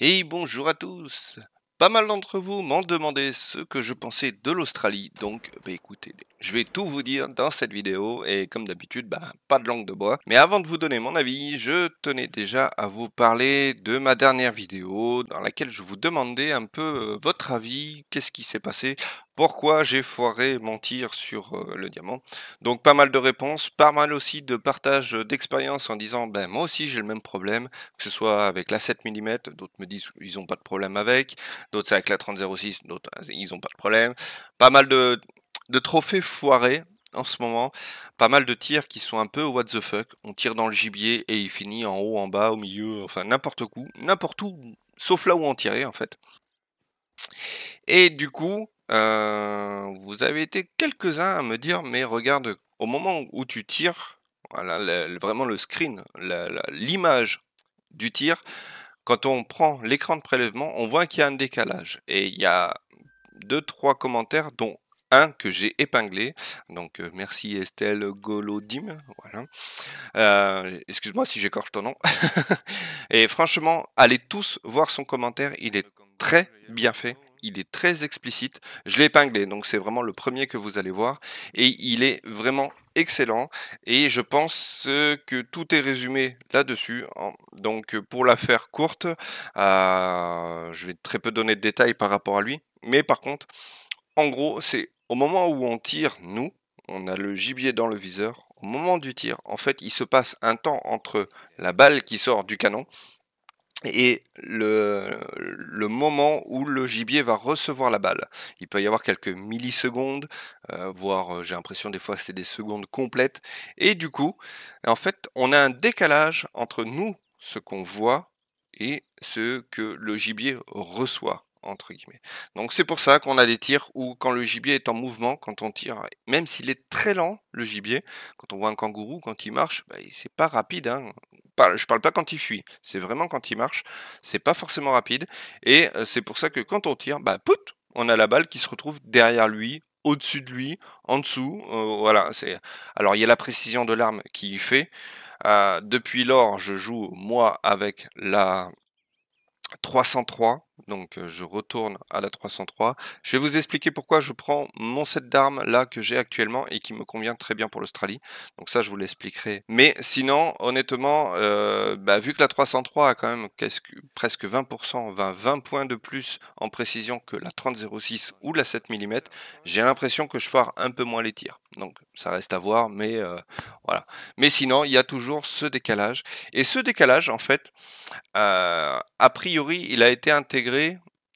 Et bonjour à tous. Pas mal d'entre vous m'ont demandé ce que je pensais de l'Australie, donc écoutez, je vais tout vous dire dans cette vidéo, et comme d'habitude, pas de langue de bois. Mais avant de vous donner mon avis, je tenais déjà à vous parler de ma dernière vidéo, dans laquelle je vous demandais un peu votre avis, qu'est-ce qui s'est passé, pourquoi j'ai foiré mon tir sur le diamant. Donc pas mal de réponses, pas mal aussi de partage d'expérience en disant moi aussi j'ai le même problème, que ce soit avec la 7 mm, d'autres me disent ils n'ont pas de problème avec, d'autres c'est avec la 30-06, d'autres ils n'ont pas de problème. Pas mal de trophées foirés en ce moment, pas mal de tirs qui sont un peu what the fuck, on tire dans le gibier et il finit en haut, en bas, au milieu, enfin n'importe où, sauf là où on tirait en fait. Et du coup, vous avez été quelques-uns à me dire, mais regarde, au moment où tu tires, voilà, vraiment le screen, l'image du tir, quand on prend l'écran de prélèvement, on voit qu'il y a un décalage. Et il y a 2-3 commentaires, dont un que j'ai épinglé. Donc merci Estelle Golodim. Voilà. Excuse-moi si j'écorche ton nom. Et franchement, allez tous voir son commentaire, il est très bien fait. Il est très explicite, je l'ai épinglé, donc c'est vraiment le premier que vous allez voir, et il est vraiment excellent, et je pense que tout est résumé là-dessus. Donc pour la faire courte, je vais très peu donner de détails par rapport à lui, mais par contre, en gros, c'est au moment où on tire, nous, on a le gibier dans le viseur, au moment du tir, en fait, il se passe un temps entre la balle qui sort du canon, et le moment où le gibier va recevoir la balle. Il peut y avoir quelques millisecondes, voire j'ai l'impression des fois c'est des secondes complètes. Et du coup, en fait, on a un décalage entre nous, ce qu'on voit, et ce que le gibier reçoit, entre guillemets. Donc c'est pour ça qu'on a des tirs où quand le gibier est en mouvement, quand on tire, même s'il est très lent, le gibier, quand on voit un kangourou, quand il marche, c'est pas rapide, hein. Je parle pas quand il fuit, c'est vraiment quand il marche, c'est pas forcément rapide, et c'est pour ça que quand on tire, on a la balle qui se retrouve derrière lui, au-dessus de lui, en dessous, voilà. Alors il y a la précision de l'arme qui y fait, depuis lors je joue moi avec la 303, donc je retourne à la 303, je vais vous expliquer pourquoi je prends mon set d'armes là que j'ai actuellement et qui me convient très bien pour l'Australie, donc ça je vous l'expliquerai. Mais sinon honnêtement, vu que la 303 a quand même presque 20 points de plus en précision que la 30-06 ou la 7 mm, j'ai l'impression que je foire un peu moins les tirs, donc ça reste à voir, mais voilà. Mais sinon il y a toujours ce décalage, et ce décalage en fait, a priori il a été intégré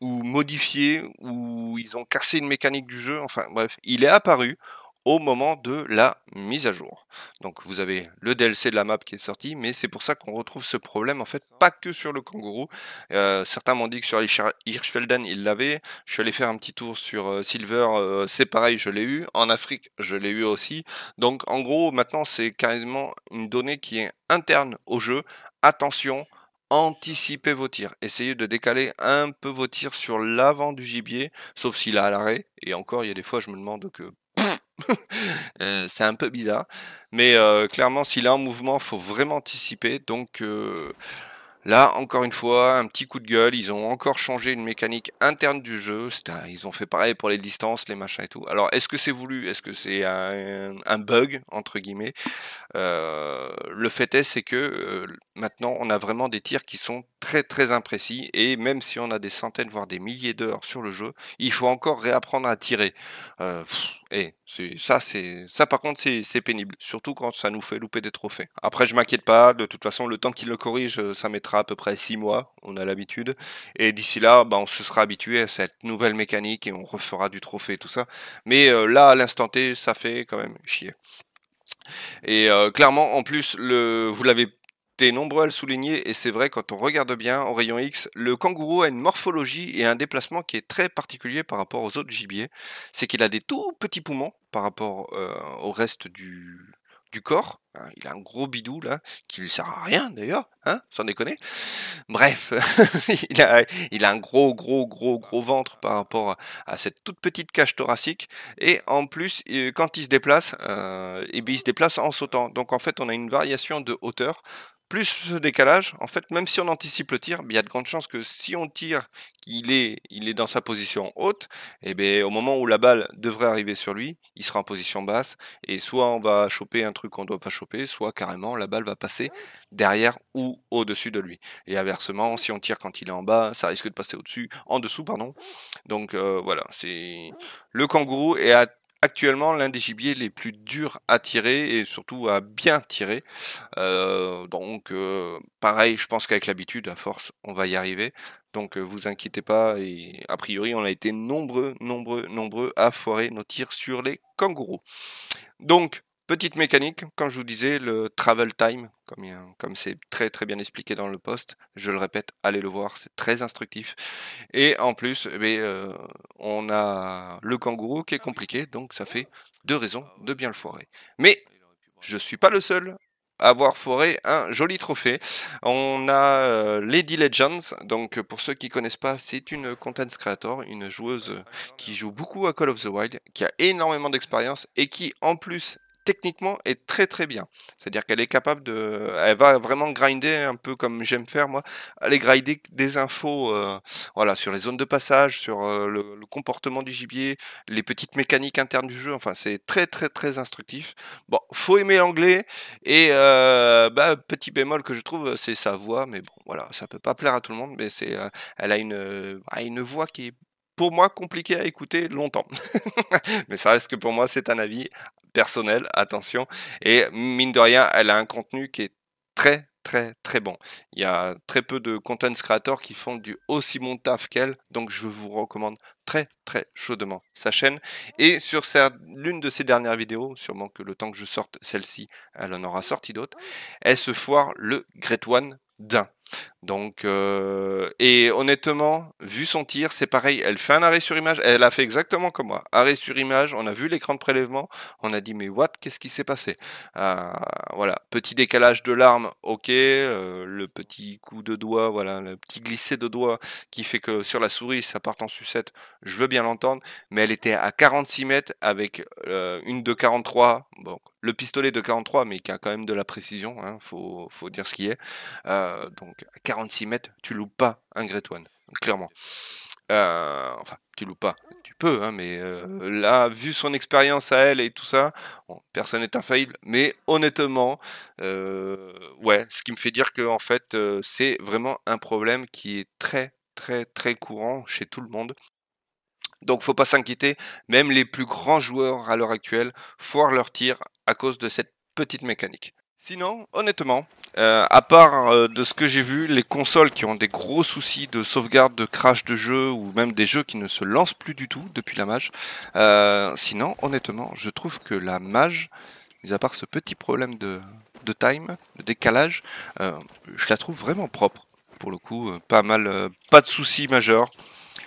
ou modifié, ou ils ont cassé une mécanique du jeu, enfin bref, il est apparu au moment de la mise à jour. Donc vous avez le DLC de la map qui est sorti, mais c'est pour ça qu'on retrouve ce problème en fait, pas que sur le kangourou. Certains m'ont dit que sur Hirschfelden ils l'avaient, je suis allé faire un petit tour sur Silver, c'est pareil, je l'ai eu, en Afrique je l'ai eu aussi. Donc en gros maintenant c'est carrément une donnée qui est interne au jeu, attention, anticipez vos tirs, essayez de décaler un peu vos tirs sur l'avant du gibier, sauf s'il est à l'arrêt, et encore il y a des fois je me demande que c'est un peu bizarre, mais clairement s'il est en mouvement faut vraiment anticiper. Donc là encore une fois un petit coup de gueule, ils ont encore changé une mécanique interne du jeu, ils ont fait pareil pour les distances, les machins et tout. Alors est-ce que c'est voulu, est-ce que c'est un bug entre guillemets, le fait est que maintenant on a vraiment des tirs qui sont très très imprécis, et même si on a des centaines voire des milliers d'heures sur le jeu, il faut encore réapprendre à tirer. Et ça par contre c'est pénible, surtout quand ça nous fait louper des trophées. Après je m'inquiète pas, de toute façon le temps qu'il le corrige ça mettra à peu près 6 mois, on a l'habitude, et d'ici là on se sera habitué à cette nouvelle mécanique et on refera du trophée et tout ça, mais là à l'instant T ça fait quand même chier. Et clairement en plus vous l'avez nombreux à le souligner, et c'est vrai, quand on regarde bien en rayon X, le kangourou a une morphologie et un déplacement qui est très particulier par rapport aux autres gibiers, c'est qu'il a des tout petits poumons par rapport au reste du corps, hein, il a un gros bidou là, qui lui sert à rien d'ailleurs, hein, sans déconner, bref, il a un gros ventre par rapport à cette toute petite cage thoracique, et en plus, quand il se déplace, il se déplace en sautant, donc en fait on a une variation de hauteur plus ce décalage, en fait, même si on anticipe le tir, il y a de grandes chances que si on tire qu'il est dans sa position haute, et bien, au moment où la balle devrait arriver sur lui, il sera en position basse, et soit on va choper un truc qu'on ne doit pas choper, soit carrément la balle va passer derrière ou au-dessus de lui. Et inversement, si on tire quand il est en bas, ça risque de passer au-dessus, en dessous, pardon. Donc voilà, c'est le kangourou est actuellement l'un des gibiers les plus durs à tirer et surtout à bien tirer. Donc pareil, je pense qu'avec l'habitude, à force, on va y arriver. Donc vous inquiétez pas, et a priori on a été nombreux à foirer nos tirs sur les kangourous. Donc petite mécanique, comme je vous disais, le travel time, comme c'est très bien expliqué dans le post, je le répète, allez le voir, c'est très instructif. Et en plus, eh bien, on a le kangourou qui est compliqué, donc ça fait deux raisons de bien le foirer. Mais je ne suis pas le seul avoir foiré un joli trophée. On a Lady Legends, donc pour ceux qui ne connaissent pas, c'est une content creator, une joueuse qui joue beaucoup à Call of the Wild, qui a énormément d'expérience et qui en plus techniquement est très bien. C'est-à-dire qu'elle est capable de... Elle va vraiment grinder, un peu comme j'aime faire moi, aller grinder des infos voilà, sur les zones de passage, sur le comportement du gibier, les petites mécaniques internes du jeu, enfin c'est très instructif. Bon, faut aimer l'anglais, et petit bémol que je trouve, c'est sa voix, mais bon, voilà, ça peut pas plaire à tout le monde, mais c'est... elle a une voix qui est pour moi compliqué à écouter longtemps. Mais ça reste que pour moi c'est un avis personnel, attention. Et mine de rien, elle a un contenu qui est très bon. Il y a très peu de content creators qui font du aussi bon taf qu'elle, donc je vous recommande très chaudement sa chaîne. Et sur l'une de ses dernières vidéos, sûrement que le temps que je sorte celle-ci, elle en aura sorti d'autres, elle se foire le Great One d'un. Donc, et honnêtement, vu son tir, c'est pareil, elle fait un arrêt sur image, elle a fait exactement comme moi, arrêt sur image, on a vu l'écran de prélèvement, on a dit mais what, qu'est-ce qui s'est passé, voilà, petit décalage de l'arme, ok, le petit coup de doigt, voilà, le petit glissé de doigt qui fait que sur la souris ça part en sucette, je veux bien l'entendre, mais elle était à 46 mètres avec une de 43, bon, le pistolet de 43 mais qui a quand même de la précision, hein, faut dire ce qui est, donc 46 mètres, tu loupes pas un Great One, clairement. Enfin, tu loupes pas, tu peux, hein, mais là, vu son expérience à elle et tout ça, bon, personne n'est infaillible, mais honnêtement, ouais, ce qui me fait dire que en fait, c'est vraiment un problème qui est très courant chez tout le monde. Donc faut pas s'inquiéter, même les plus grands joueurs à l'heure actuelle foirent leur tir à cause de cette petite mécanique. Sinon, honnêtement, à part de ce que j'ai vu, les consoles qui ont des gros soucis de sauvegarde, de crash de jeu, ou même des jeux qui ne se lancent plus du tout depuis la mage, sinon, honnêtement, je trouve que la mage, mis à part ce petit problème de time, de décalage, je la trouve vraiment propre. Pour le coup, pas mal, pas de soucis majeurs.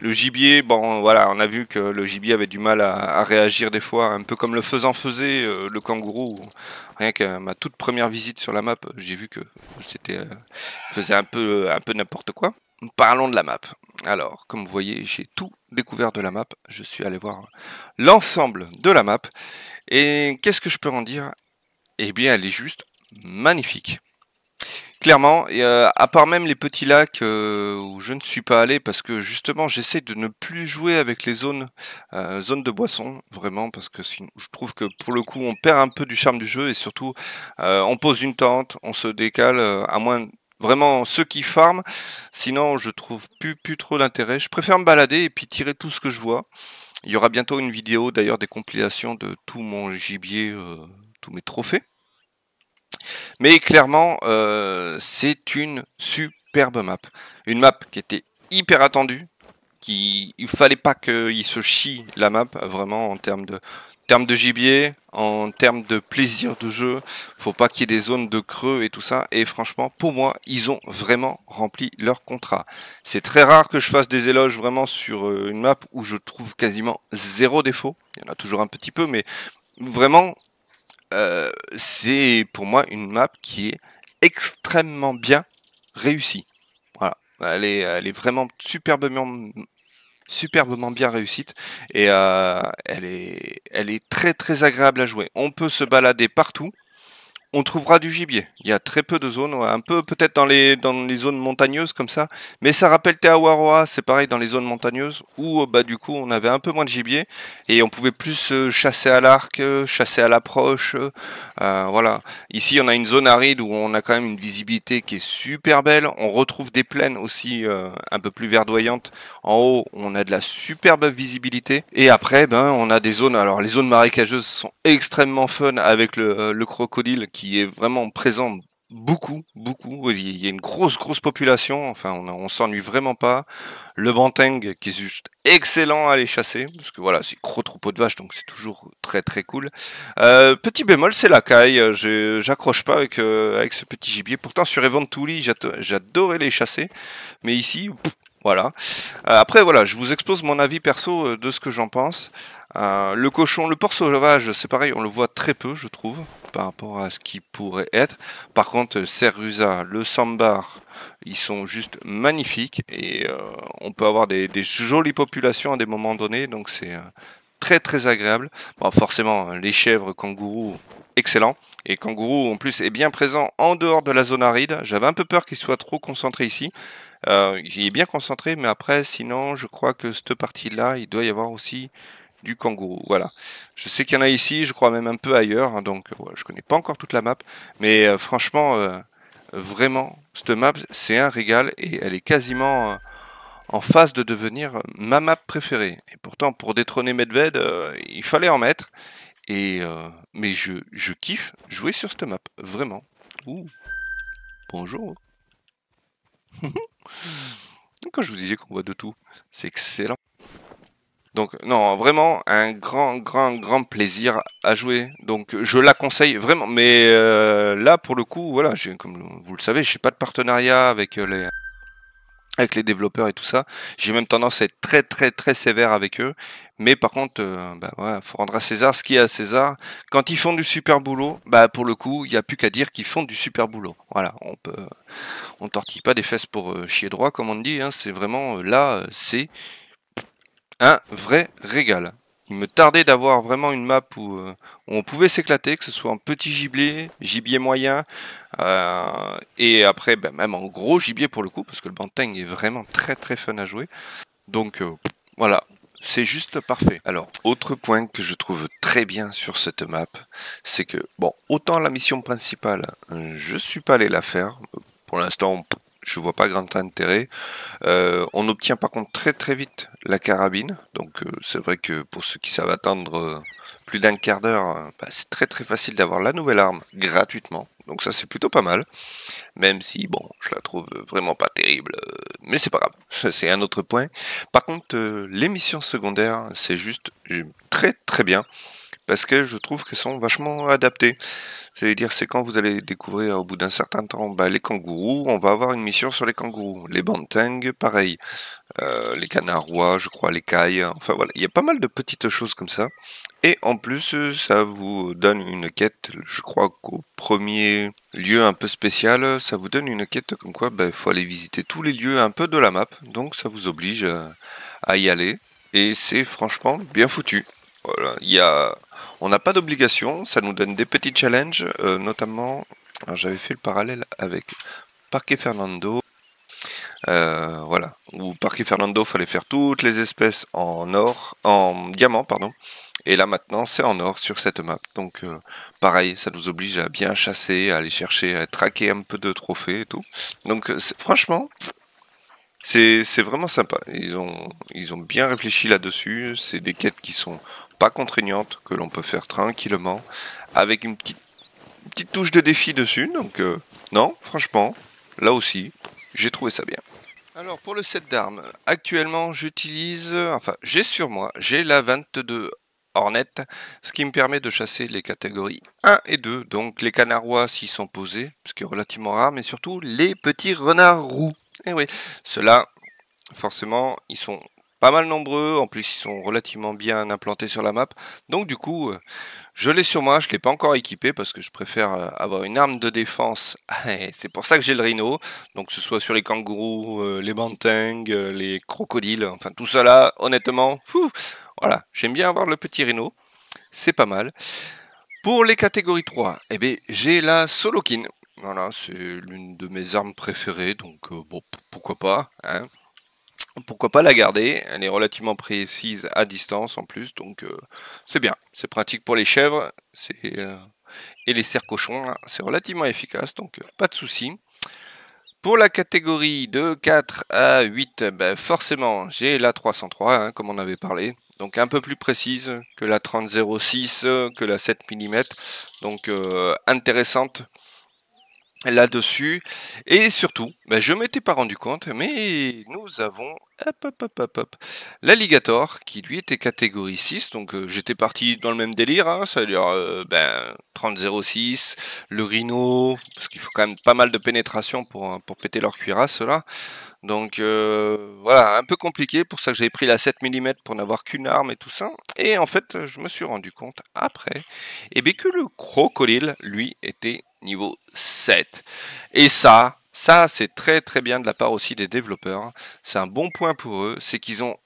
Le gibier, bon voilà, on a vu que le gibier avait du mal à réagir des fois, un peu comme le faisan faisait, le kangourou. Rien qu'à ma toute première visite sur la map, j'ai vu que c'était faisait un peu n'importe quoi. Parlons de la map. Alors, comme vous voyez, j'ai tout découvert de la map. Je suis allé voir l'ensemble de la map. Et qu'est-ce que je peux en dire? Eh bien, elle est juste magnifique. Clairement, à part même les petits lacs où je ne suis pas allé parce que justement j'essaie de ne plus jouer avec les zones de boissons, vraiment, parce que je trouve que pour le coup on perd un peu du charme du jeu, et surtout on pose une tente, on se décale, à moins vraiment ceux qui farment, sinon je trouve plus trop d'intérêt. Je préfère me balader et puis tirer tout ce que je vois. Il y aura bientôt une vidéo d'ailleurs des compilations de tout mon gibier, tous mes trophées. Mais clairement, c'est une superbe map. Une map qui était hyper attendue, il fallait pas qu'il se chie la map, vraiment, en termes de gibier, en termes de plaisir de jeu. Faut pas qu'il y ait des zones de creux et tout ça. Et franchement, pour moi, ils ont vraiment rempli leur contrat. C'est très rare que je fasse des éloges vraiment sur une map où je trouve quasiment zéro défaut. Il y en a toujours un petit peu, mais vraiment... c'est pour moi une map qui est extrêmement bien réussie. Voilà, elle est vraiment superbement bien réussite, et elle est très agréable à jouer. On peut se balader partout, on trouvera du gibier. Il y a très peu de zones, un peu peut-être dans les zones montagneuses comme ça, mais ça rappelle Te Awaroa, c'est pareil dans les zones montagneuses où bah du coup on avait un peu moins de gibier et on pouvait plus chasser à l'arc, chasser à l'approche, voilà. Ici on a une zone aride où on a quand même une visibilité qui est super belle, on retrouve des plaines aussi un peu plus verdoyantes. En haut on a de la superbe visibilité et après ben on a des zones, alors les zones marécageuses sont extrêmement fun avec le crocodile qui est vraiment présent beaucoup, il y a une grosse population, enfin on s'ennuie vraiment pas. Le banteng qui est juste excellent à aller chasser, parce que voilà, c'est gros troupeau de vaches, donc c'est toujours très cool. Petit bémol, c'est la caille, j'accroche pas avec, avec ce petit gibier, pourtant sur Eventuli j'adorais les chasser, mais ici, voilà. Après voilà, je vous expose mon avis perso de ce que j'en pense. Le cochon, le porc sauvage, c'est pareil, on le voit très peu je trouve, par rapport à ce qui pourrait être. Par contre, Cerusa, le sambar, ils sont juste magnifiques et on peut avoir des jolies populations à des moments donnés, donc c'est très agréable. Bon, forcément, les chèvres, kangourous, excellent. Et kangourou en plus est bien présent en dehors de la zone aride. J'avais un peu peur qu'il soit trop concentré ici. Il est bien concentré, mais après, sinon, je crois que cette partie-là, il doit y avoir aussi du kangourou, voilà. Je sais qu'il y en a ici, je crois même un peu ailleurs, hein, donc ouais, je connais pas encore toute la map, mais franchement, vraiment, cette map, c'est un régal, et elle est quasiment en phase de devenir ma map préférée. Et pourtant, pour détrôner Medved, il fallait en mettre, et mais je kiffe jouer sur cette map, vraiment. Ouh. Bonjour. Quand je vous disais qu'on voit de tout, c'est excellent. Donc non, vraiment un grand plaisir à jouer. Donc je la conseille vraiment. Mais là pour le coup, voilà, comme vous le savez, je n'ai pas de partenariat avec les développeurs et tout ça. J'ai même tendance à être très sévère avec eux. Mais par contre, bah, ouais, faut rendre à César ce qu'il y a à César. Quand ils font du super boulot, bah pour le coup, il n'y a plus qu'à dire qu'ils font du super boulot. Voilà, on tortille pas des fesses pour chier droit, comme on dit. Hein, c'est vraiment là, c'est un vrai régal. Il me tardait d'avoir vraiment une map où on pouvait s'éclater, que ce soit en petit gibier moyen, et après ben, même en gros gibier pour le coup, parce que le banteng est vraiment très fun à jouer. Donc voilà, c'est juste parfait. Alors, autre point que je trouve très bien sur cette map, c'est que, bon, autant la mission principale, je suis pas allé la faire, pour l'instant je vois pas grand intérêt. On obtient par contre très vite la carabine. Donc c'est vrai que pour ceux qui savent attendre plus d'un quart d'heure, bah, c'est très facile d'avoir la nouvelle arme gratuitement. Donc ça c'est plutôt pas mal. Même si bon, je la trouve vraiment pas terrible. Mais c'est pas grave, c'est un autre point. Par contre, les missions secondaires, c'est juste très bien. Parce que je trouve qu'elles sont vachement adaptées. C'est-à-dire, c'est quand vous allez découvrir au bout d'un certain temps bah, les kangourous, on va avoir une mission sur les kangourous. Les bantengs, pareil. Les canards rois, je crois, les cailles. Enfin voilà, il y a pas mal de petites choses comme ça. Et en plus, ça vous donne une quête, je crois qu'au premier lieu un peu spécial, ça vous donne une quête comme quoi bah, faut aller visiter tous les lieux un peu de la map. Donc ça vous oblige à y aller. Et c'est franchement bien foutu. Voilà, on n'a pas d'obligation, ça nous donne des petits challenges, notamment, j'avais fait le parallèle avec Parque Fernando, voilà, où Parque Fernando fallait faire toutes les espèces en diamant, pardon, et là maintenant c'est en or sur cette map, donc pareil, ça nous oblige à bien chasser, à aller chercher, à traquer un peu de trophées et tout, donc franchement... C'est vraiment sympa, ils ont bien réfléchi là-dessus, c'est des quêtes qui sont pas contraignantes, que l'on peut faire tranquillement, avec une petite touche de défi dessus, donc non, franchement, là aussi, j'ai trouvé ça bien. Alors pour le set d'armes, actuellement j'utilise, enfin j'ai sur moi, j'ai la 22 Hornet, ce qui me permet de chasser les catégories 1 et 2, donc les canards rois s'ils sont posés, ce qui est relativement rare, mais surtout les petits renards roux. Et oui, ceux-là, forcément, ils sont pas mal nombreux, en plus ils sont relativement bien implantés sur la map, donc du coup, je l'ai sur moi, je ne l'ai pas encore équipé, parce que je préfère avoir une arme de défense, c'est pour ça que j'ai le rhino, donc que ce soit sur les kangourous, les bantengs, les crocodiles, enfin tout ça là, honnêtement, voilà, j'aime bien avoir le petit rhino, c'est pas mal. Pour les catégories 3, eh bien, j'ai la Solokin. Voilà, c'est l'une de mes armes préférées, donc bon, pourquoi pas, hein. Pourquoi pas la garder, elle est relativement précise à distance en plus, donc c'est bien, c'est pratique pour les chèvres et les cerfs-cochons, c'est relativement efficace, donc pas de souci. Pour la catégorie de 4 à 8, ben, forcément j'ai la 303, hein, comme on avait parlé, donc un peu plus précise que la 3006, que la 7 mm, donc intéressante là-dessus. Et surtout, ben, je ne m'étais pas rendu compte, mais nous avons l'Alligator qui lui était catégorie 6, donc j'étais parti dans le même délire, hein, ça veut dire ben, 30-06, le Rhino, parce qu'il faut quand même pas mal de pénétration pour péter leur cuirasse là. Donc voilà, un peu compliqué, pour ça que j'avais pris la 7 mm pour n'avoir qu'une arme et tout ça. Et en fait, je me suis rendu compte après, eh bien, que le Crocodile, lui, était niveau 7. Et ça c'est très très bien de la part aussi des développeurs. C'est un bon point pour eux, c'est qu'ils ont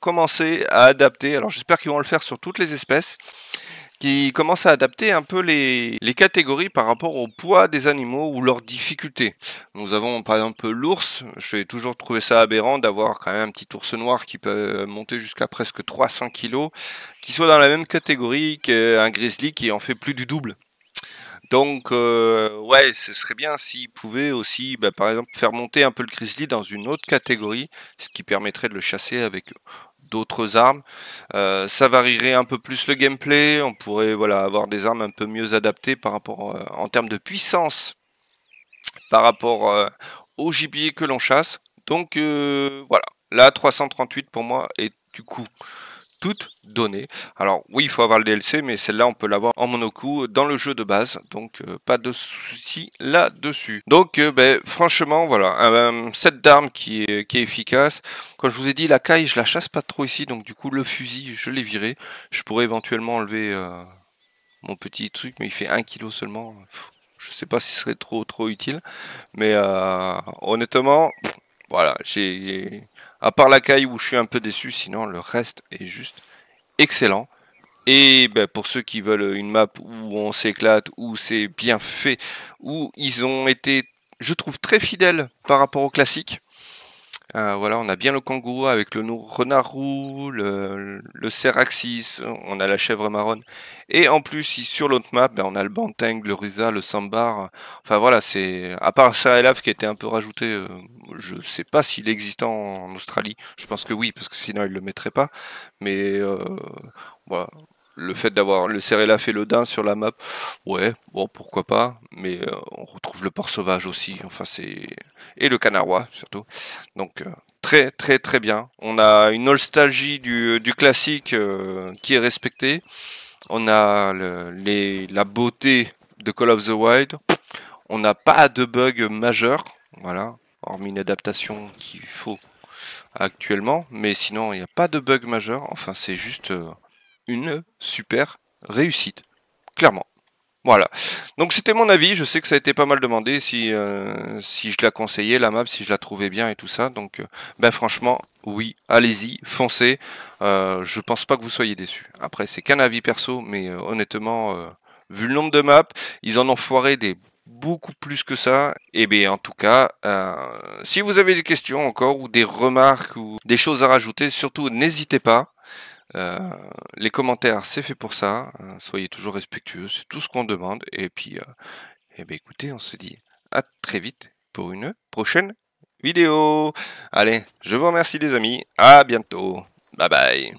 commencé à adapter, alors j'espère qu'ils vont le faire sur toutes les espèces, qui commencent à adapter un peu les catégories par rapport au poids des animaux ou leurs difficultés. Nous avons par exemple l'ours, j'ai toujours trouvé ça aberrant d'avoir quand même un petit ours noir qui peut monter jusqu'à presque 300 kg, qui soit dans la même catégorie qu'un grizzly qui en fait plus du double. Donc, ouais, ce serait bien s'ils pouvaient aussi, bah, par exemple, faire monter un peu le grizzly dans une autre catégorie, ce qui permettrait de le chasser avec d'autres armes. Ça varierait un peu plus le gameplay, on pourrait, voilà, avoir des armes un peu mieux adaptées par rapport, en termes de puissance, par rapport au gibier que l'on chasse. Donc, voilà, la 338 pour moi est du coup toutes données. Alors oui, il faut avoir le DLC, mais celle-là on peut l'avoir en monocoup dans le jeu de base, donc pas de souci là-dessus. Donc ben, franchement voilà, cette d'armes qui est efficace. Comme je vous ai dit, la caille je la chasse pas trop ici, donc du coup le fusil je l'ai viré. Je pourrais éventuellement enlever mon petit truc, mais il fait 1 kg seulement. Je sais pas si ce serait trop utile, mais honnêtement, voilà, j'ai... À part la caille où je suis un peu déçu, sinon le reste est juste excellent. Et ben, pour ceux qui veulent une map où on s'éclate, où c'est bien fait, où ils ont été, je trouve, très fidèles par rapport au classique. Voilà, on a bien le kangourou avec le renard roux, le céraxis, on a la chèvre marronne. Et en plus, sur l'autre map, ben, on a le banteng, le risa, le sambar. Enfin voilà, c'est à part ça et lave qui a été un peu rajouté... je ne sais pas s'il existe en Australie, je pense que oui, parce que sinon il ne le mettrait pas, mais voilà, le fait d'avoir le serrelaf et le daim sur la map, ouais, bon, pourquoi pas, mais on retrouve le porc sauvage aussi, enfin c'est... et le canarois surtout, donc très très très bien, on a une nostalgie du classique qui est respectée, on a la beauté de Call of the Wild, on n'a pas de bug majeur, voilà, hormis une adaptation qu'il faut actuellement, mais sinon il n'y a pas de bug majeur, enfin c'est juste une super réussite, clairement. Voilà, donc c'était mon avis, je sais que ça a été pas mal demandé, si je la conseillais, la map, si je la trouvais bien et tout ça, donc ben franchement, oui, allez-y, foncez, je pense pas que vous soyez déçus. Après c'est qu'un avis perso, mais honnêtement, vu le nombre de maps, ils en ont foiré des... beaucoup plus que ça. Et bien en tout cas, si vous avez des questions encore ou des remarques ou des choses à rajouter, surtout n'hésitez pas. Les commentaires, c'est fait pour ça. Soyez toujours respectueux, c'est tout ce qu'on demande. Et puis, et bien écoutez, on se dit à très vite pour une prochaine vidéo. Allez, je vous remercie les amis. À bientôt. Bye bye.